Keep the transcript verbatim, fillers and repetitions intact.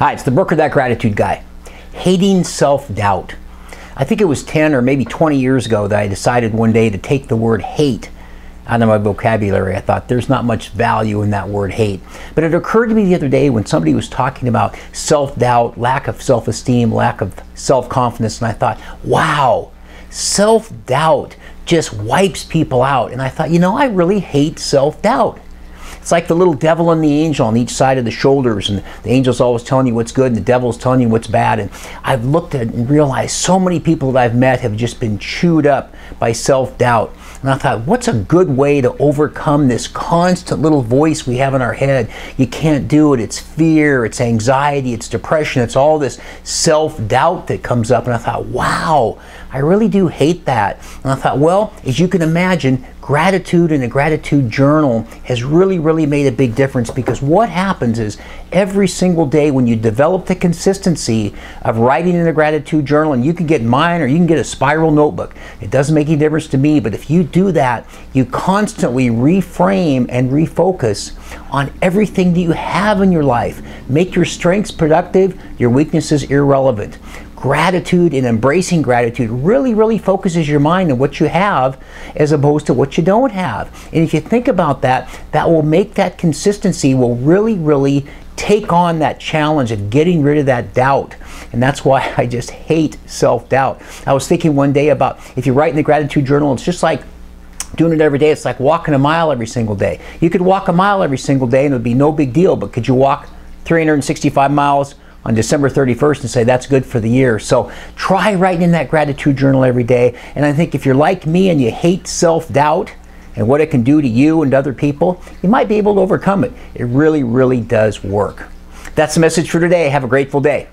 Hi, it's the Broker That Gratitude guy. Hating self-doubt. I think it was ten or maybe twenty years ago that I decided one day to take the word hate out of my vocabulary. I thought there's not much value in that word hate. But it occurred to me the other day when somebody was talking about self-doubt, lack of self-esteem, lack of self-confidence, and I thought, wow, self-doubt just wipes people out. And I thought, you know, I really hate self-doubt. It's like the little devil and the angel on each side of the shoulders, and the angel's always telling you what's good and the devil's telling you what's bad. And I've looked at and realized so many people that I've met have just been chewed up by self-doubt. And I thought, what's a good way to overcome this constant little voice we have in our head? You can't do it. It's fear, it's anxiety, it's depression, it's all this self-doubt that comes up. And I thought, wow, I really do hate that. And I thought, well, as you can imagine, gratitude and a gratitude journal has really, really made a big difference, because what happens is every single day when you develop the consistency of writing in a gratitude journal, and you can get mine or you can get a spiral notebook. It doesn't make any difference to me, but if you do that, you constantly reframe and refocus on everything that you have in your life. Make your strengths productive, your weaknesses irrelevant. Gratitude and embracing gratitude really, really focuses your mind on what you have as opposed to what you don't have. And if you think about that, that will make that consistency will really, really take on that challenge of getting rid of that doubt. And that's why I just hate self-doubt. I was thinking one day about if you write in the gratitude journal, it's just like doing it every day. It's like walking a mile every single day. You could walk a mile every single day and it would be no big deal, but could you walk three hundred sixty-five miles on December thirty-first and say that's good for the year? So try writing in that gratitude journal every day. And I think if you're like me and you hate self-doubt and what it can do to you and other people, you might be able to overcome it. It really, really does work. That's the message for today. Have a grateful day.